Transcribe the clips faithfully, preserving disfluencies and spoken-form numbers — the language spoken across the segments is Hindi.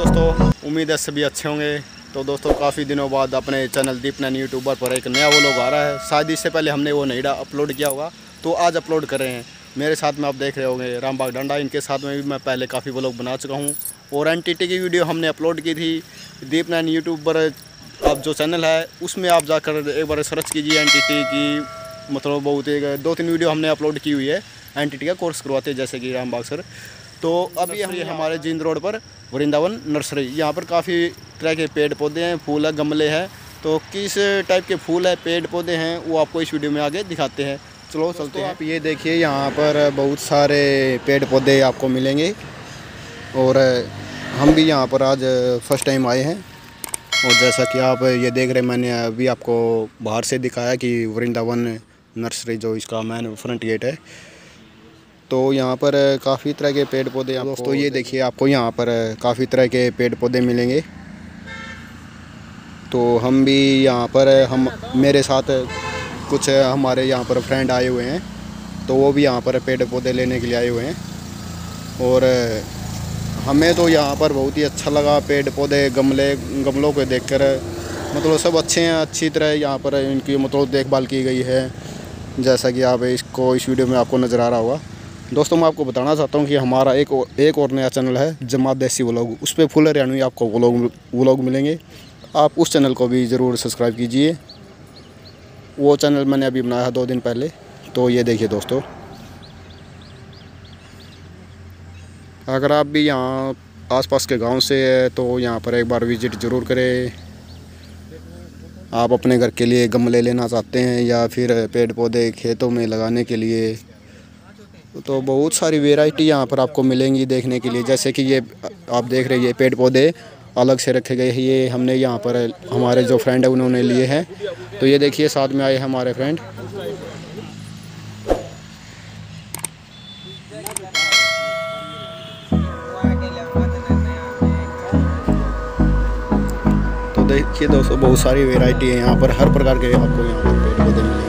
दोस्तों, उम्मीद है सभी अच्छे होंगे। तो दोस्तों, काफ़ी दिनों बाद अपने चैनल दीप नैनी यूट्यूबर पर एक नया व्लॉग आ रहा है। शायद इससे पहले हमने वो नहीं अपलोड किया होगा, तो आज अपलोड कर रहे हैं। मेरे साथ में आप देख रहे होंगे राम बाग डांडा, इनके साथ में भी मैं पहले काफ़ी व्लॉग बना चुका हूँ। और एन टी टी की वीडियो हमने अपलोड की थी। दीप नैनी यूट्यूबर आप जो चैनल है उसमें आप जाकर एक बार सर्च कीजिए एन टी टी की, मतलब बहुत एक दो तीन वीडियो हमने अपलोड की हुई है। एन टी टी का कोर्स करवाते हैं जैसे कि राम बाग सर। तो अभी हम हमारे जींद रोड पर वृंदावन नर्सरी, यहाँ पर काफ़ी तरह के पेड़ पौधे हैं, फूल है, गमले हैं। तो किस टाइप के फूल है, पेड़ पौधे हैं, वो आपको इस वीडियो में आगे दिखाते हैं। चलो चलते हैं। आप ये देखिए, यहाँ पर बहुत सारे पेड़ पौधे आपको मिलेंगे। और हम भी यहाँ पर आज फर्स्ट टाइम आए हैं। और जैसा कि आप ये देख रहे हैं, मैंने अभी आपको बाहर से दिखाया कि वृंदावन नर्सरी जो इसका मेन फ्रंट गेट है। तो यहाँ पर काफ़ी तरह के पेड़ पौधे आप दोस्तों ये देखिए, आपको यहाँ पर काफ़ी तरह के पेड़ पौधे मिलेंगे। तो हम भी यहाँ पर हम मेरे साथ कुछ हमारे यहाँ पर फ्रेंड आए हुए हैं, तो वो भी यहाँ पर पेड़ पौधे लेने के लिए आए हुए हैं। और हमें तो यहाँ पर बहुत ही अच्छा लगा, पेड़ पौधे गमले गमलों को देखकर मतलब सब अच्छे हैं। अच्छी तरह यहाँ पर इनकी मतलब देखभाल की गई है, जैसा कि आप इसको इस वीडियो में आपको नज़र आ रहा होगा। दोस्तों, मैं आपको बताना चाहता हूँ कि हमारा एक और, एक और नया चैनल है जमात देसी व्लॉग, उस पर फुल हरियाणवी आपको व्लॉग व्लॉग मिलेंगे। आप उस चैनल को भी ज़रूर सब्सक्राइब कीजिए। वो चैनल मैंने अभी बनाया है दो दिन पहले। तो ये देखिए दोस्तों, अगर आप भी यहाँ आसपास के गांव से है तो यहाँ पर एक बार विजिट ज़रूर करें। आप अपने घर के लिए गमले लेना चाहते हैं या फिर पेड़ पौधे खेतों में लगाने के लिए, तो बहुत सारी वेराइटी यहाँ पर आपको मिलेंगी देखने के लिए। जैसे कि ये आप देख रहे हैं, ये पेड़ पौधे अलग से रखे गए हैं, ये हमने यहाँ पर हमारे जो फ्रेंड है उन्होंने लिए हैं। तो ये देखिए, साथ में आए हमारे फ्रेंड। तो देखिए दोस्तों, बहुत सारी वेराइटी है यहाँ पर, हर प्रकार के आपको यहाँ पर पेड़ पौधे मिलेंगे।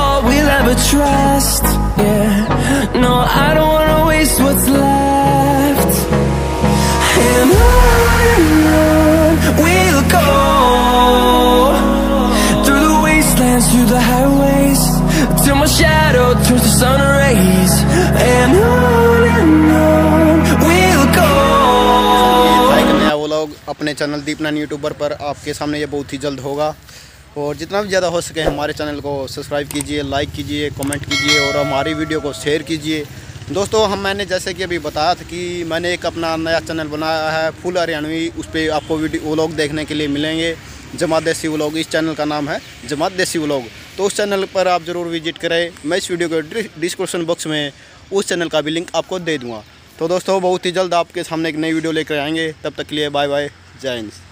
all we'll ever trust. Yeah, no, I don't wanna waste what's left. And on we'll go through the wastelands, through the highways, till my shadow. Through the sun rays and on and on we'll go। नया व्लॉग अपने चैनल दीप नैनी यूट्यूबर पर आपके सामने ये बहुत ही जल्द होगा। और जितना भी ज़्यादा हो सके हमारे चैनल को सब्सक्राइब कीजिए, लाइक कीजिए, कमेंट कीजिए और हमारी वीडियो को शेयर कीजिए। दोस्तों, हम मैंने जैसे कि अभी बताया था कि मैंने एक अपना नया चैनल बनाया है फुल हरियाणवी, उस पर आपको वीडियो व्लॉग देखने के लिए मिलेंगे। जमात देसी व्लॉग, इस चैनल का नाम है जमात देसी व्लॉग। तो उस चैनल पर आप ज़रूर विजिट करें। मैं इस वीडियो के डिस्क्रिप्शन बॉक्स में उस चैनल का भी लिंक आपको दे दूँगा। तो दोस्तों, बहुत ही जल्द आपके सामने एक नई वीडियो लेकर आएंगे। तब तक के लिए बाय बाय, जय हिंद।